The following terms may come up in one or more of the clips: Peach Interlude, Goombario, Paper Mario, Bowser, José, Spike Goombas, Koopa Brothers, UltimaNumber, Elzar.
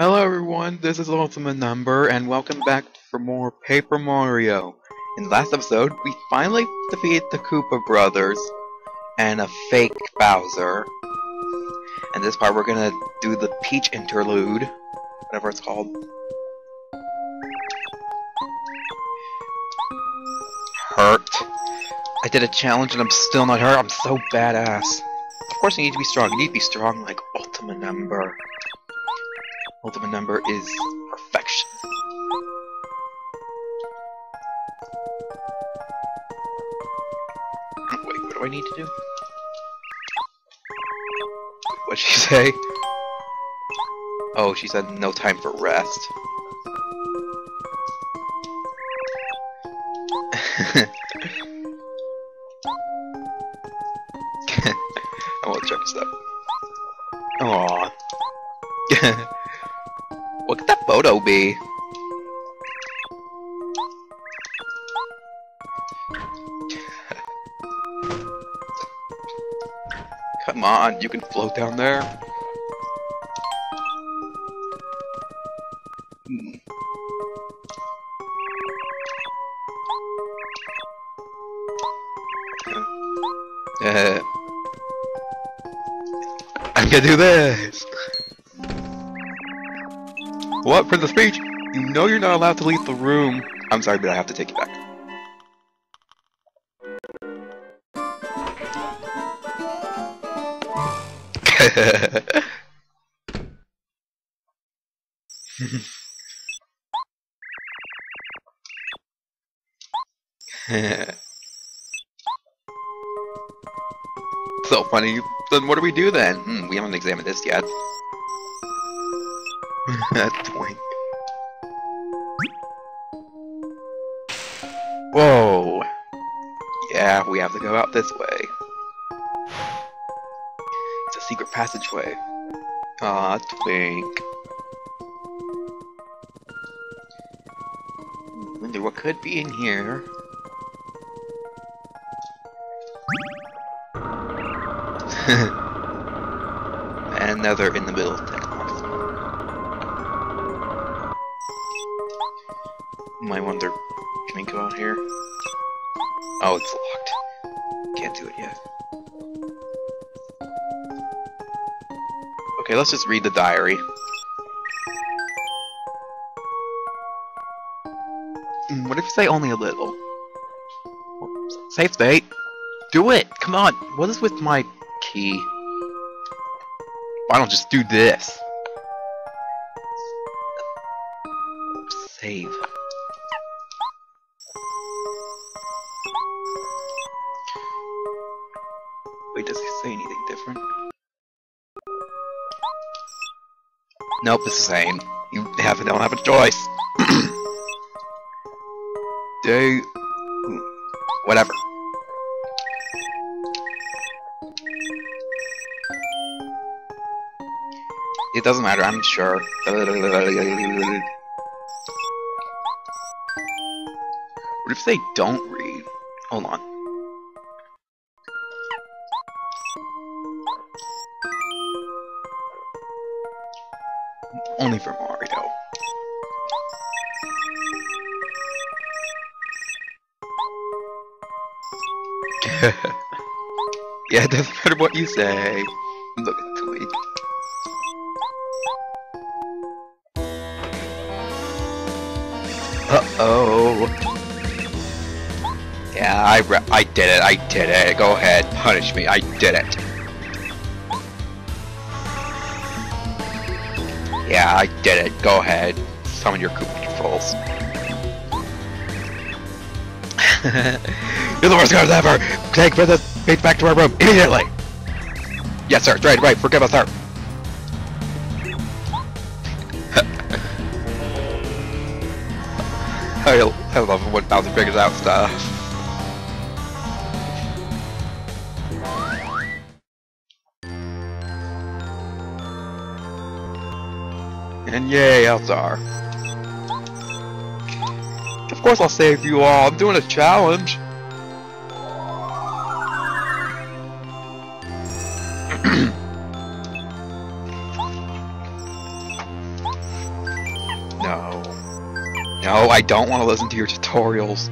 Hello everyone, this is UltimaNumber, and welcome back for more Paper Mario. In the last episode, we finally defeated the Koopa Brothers and a fake Bowser. And this part we're gonna do the Peach Interlude, whatever it's called. Hurt. I did a challenge and I'm still not hurt, I'm so badass. Of course you need to be strong, you need to be strong like UltimaNumber. UltimaNumber is perfection. Oh, wait, what do I need to do? What'd she say? Oh, she said no time for rest. I won't check this up. Aww. What could that photo be? Come on, you can float down there. I can do this! What for the speech? You know you're not allowed to leave the room. I'm sorry, but I have to take it back. So funny. Then what do we do then? We haven't examined this yet. Twink. Whoa! Yeah, we have to go out this way. It's a secret passageway. Ah, Twink. Wonder what could be in here. And another in the middle of town. I wonder, can we go out here? Oh, it's locked. Can't do it yet. Okay, let's just read the diary. What if you say only a little? Safe state. Do it! Come on! What is with my key? Why don't just do this? Save. Does it say anything different? Nope, it's the same. You don't have a choice. Do whatever. It doesn't matter, I'm sure. What if they don't read? Hold on. Only for Mario. Yeah, it doesn't matter what you say. Look at Twink. Uh-oh. Yeah, I did it, I did it. Go ahead, punish me, I did it. Yeah, I did it. Go ahead. Summon your Koopa controls. You're the worst guys ever! Take this bitch back to our room immediately! Yes, sir. Right. Forgive us, sir. I love it when Bowser figures out stuff. And yay, Elzar. Of course I'll save you all, I'm doing a challenge! No. No, I don't want to listen to your tutorials.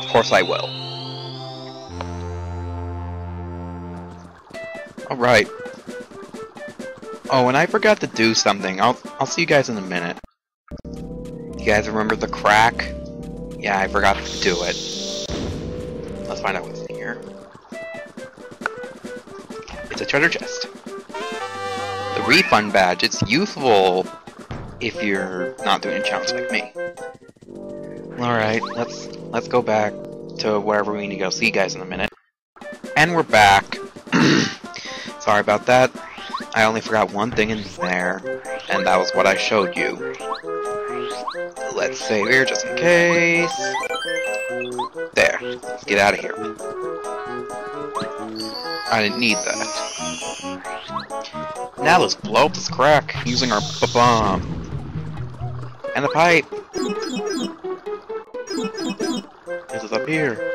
Of course I will. Alright. Oh, and I forgot to do something. I'll see you guys in a minute. You guys remember the crack? Yeah, I forgot to do it. Let's find out what's in here. It's a treasure chest. The refund badge. It's useful if you're not doing challenges like me. Alright, let's go back to wherever we need to go. See you guys in a minute. And we're back. Sorry about that. I only forgot one thing in there, and that was what I showed you. Let's save here just in case. There. Let's get out of here. I didn't need that. Now let's blow up this crack using our bomb. And the pipe! This is up here.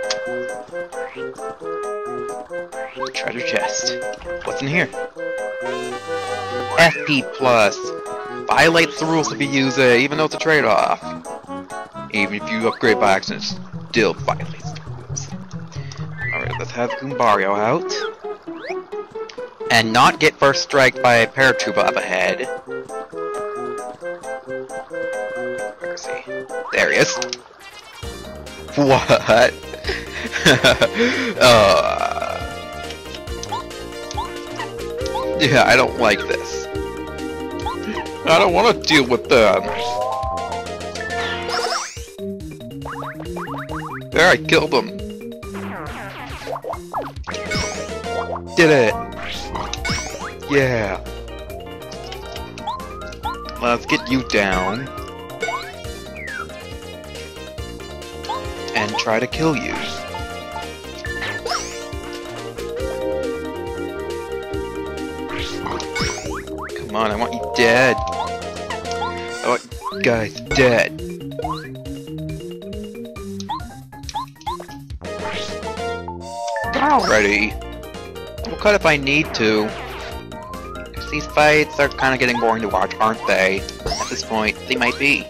Treasure chest. What's in here? FP Plus! Violates the rules if you use it, even though it's a trade-off. Even if you upgrade by accident, it still violates the rules. Alright, let's have Goombario out. And not get first strike by a paratrooper up ahead. Where is he? There he is. What? Yeah, I don't like this. I don't want to deal with them. There, I killed them. Did it. Yeah. Let's get you down. And try to kill you. Come on, I want you dead. I want you guys dead. Alrighty. We'll cut if I need to. Because these fights are kind of getting boring to watch, aren't they? At this point, they might be.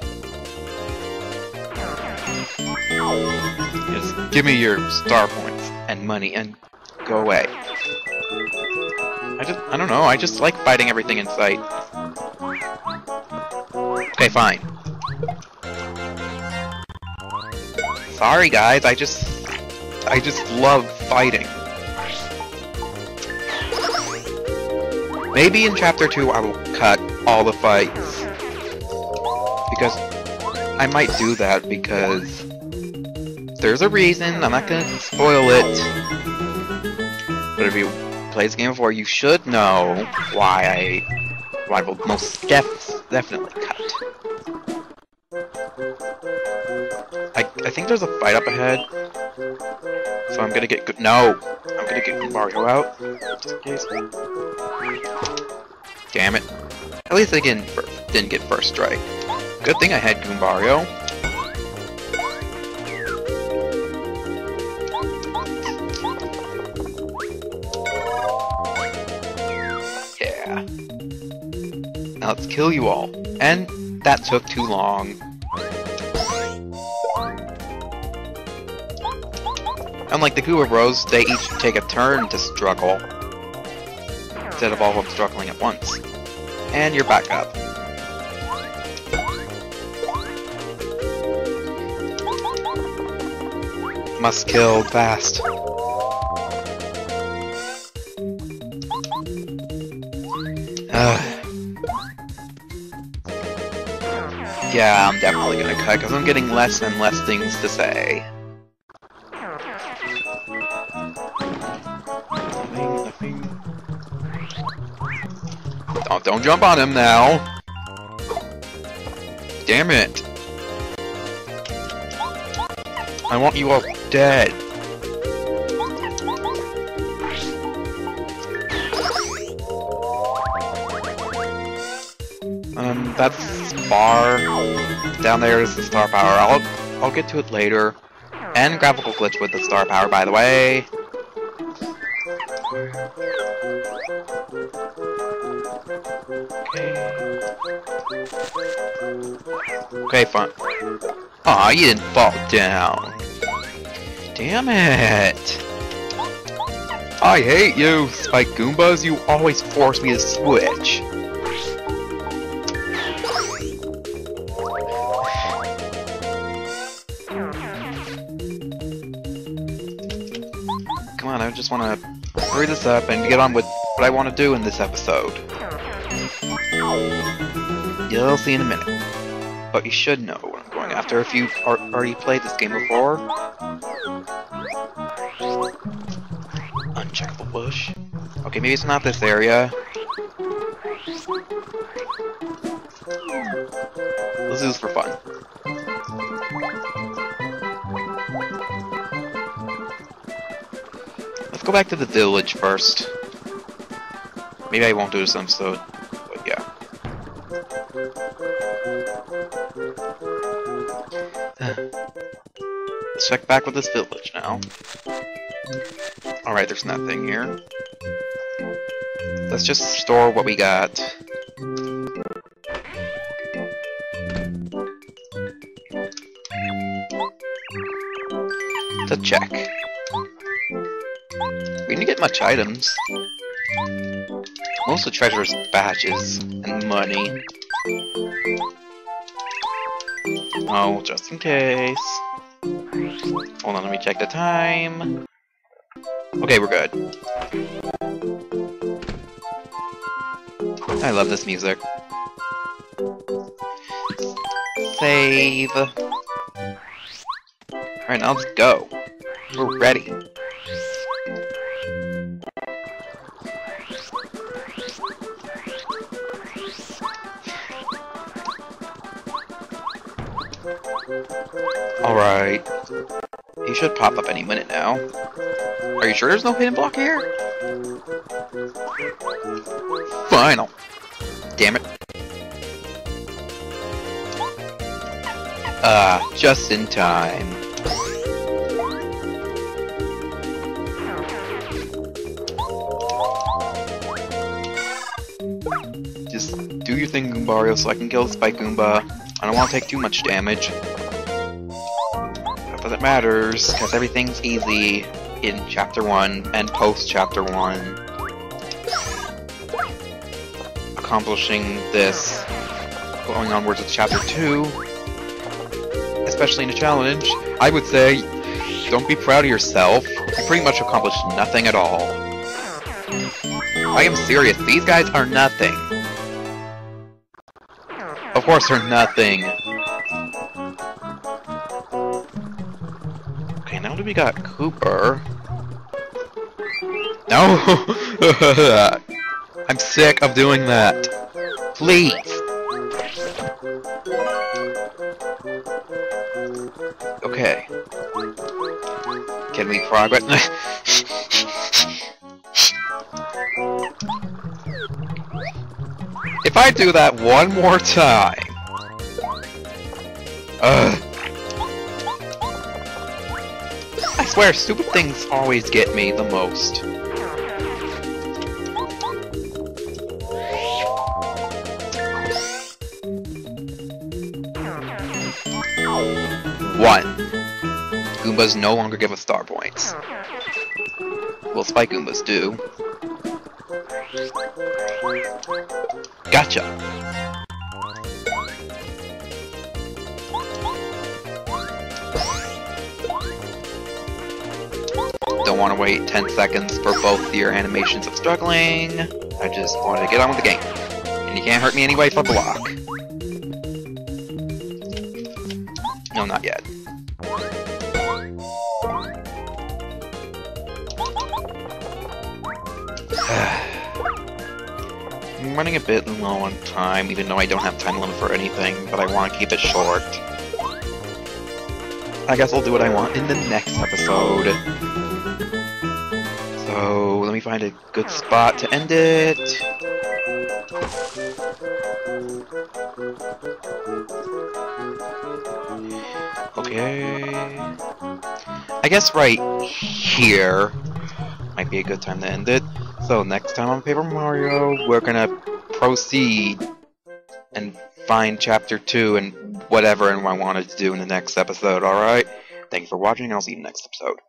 Just give me your star points and money and go away. I don't know, I just like fighting everything in sight. Okay, fine. Sorry guys, I just love fighting. Maybe in Chapter 2 I will cut all the fights. Because I might do that because there's a reason, I'm not gonna spoil it. But if you play this game before, you should know why I will most definitely cut. I think there's a fight up ahead, so I'm gonna get good. No, I'm gonna get Mario out. Just in case. Damn it! At least I didn't get first strike. Good thing I had Goombario. Let's kill you all. And that took too long. Unlike the Koopa Bros, they each take a turn to struggle. Instead of all of them struggling at once. And you're back up. Must kill fast. Yeah, I'm definitely gonna cut, because I'm getting less and less things to say. Don't jump on him now! Damn it! I want you all dead! That's far. Down there is the star power. I'll get to it later. And graphical glitch with the star power, by the way. Okay, fine. Aw, you didn't fall down. Damn it! I hate you, Spike Goombas. You always force me to switch. Come on, I just want to hurry this up and get on with what I want to do in this episode. You'll see in a minute. But you should know what I'm going after if you've already played this game before. Uncheckable bush. Okay, maybe it's not this area. Let's do this for fun. Let's go back to the village first. Maybe I won't do this episode, but yeah. Let's check back with this village now. Alright, there's nothing here. Let's just store what we got. To check. We didn't get much items. Mostly treasures, badges, and money. Oh, just in case. Hold on, let me check the time. Okay, we're good. I love this music. Save. Alright, now let's go. We're ready. Alright. He should pop up any minute now. Are you sure there's no hidden block here? Final! Damn it. Ah, just in time. Just do your thing, Goombario, so I can kill Spike Goomba. I don't want to take too much damage. Not that it matters, because everything's easy in Chapter 1 and post-Chapter 1. Accomplishing this, going onwards with Chapter 2, especially in a challenge, I would say, don't be proud of yourself. You pretty much accomplished nothing at all. I am serious, these guys are nothing. Of course they're nothing. Now that we got Koopa... No! I'm sick of doing that! Please! Okay. Can we progress? If I do that one more time... Ugh! I swear, stupid things always get me the most. One. Goombas no longer give us star points. Well, Spike Goombas do. Gotcha! Don't want to wait 10 seconds for both your animations of struggling. I just wanted to get on with the game. And you can't hurt me anyway, so block. No, not yet. I'm running a bit low on time, even though I don't have time limit for anything, but I want to keep it short. I guess I'll do what I want in the next episode. So, let me find a good spot to end it. Okay... I guess right here, might be a good time to end it. So next time on Paper Mario, we're gonna proceed and find Chapter 2 and whatever I wanted to do in the next episode, alright? Thanks for watching, and I'll see you in the next episode.